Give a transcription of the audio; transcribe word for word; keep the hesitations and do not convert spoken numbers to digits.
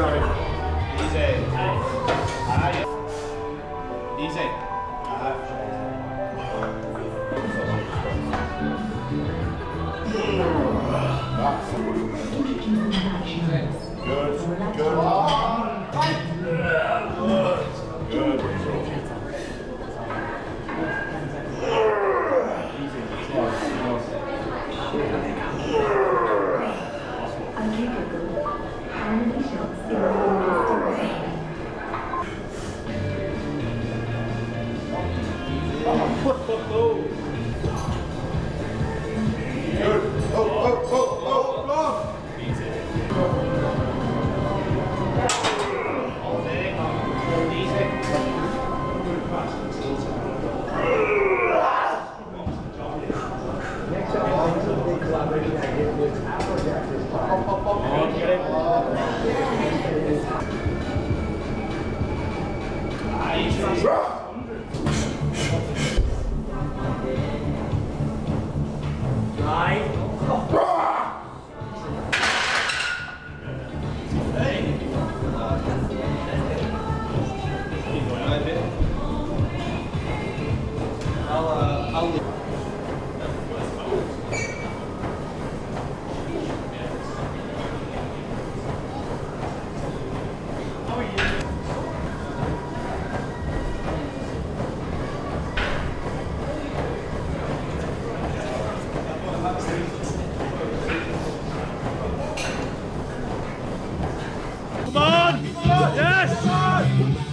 Come on! Yes!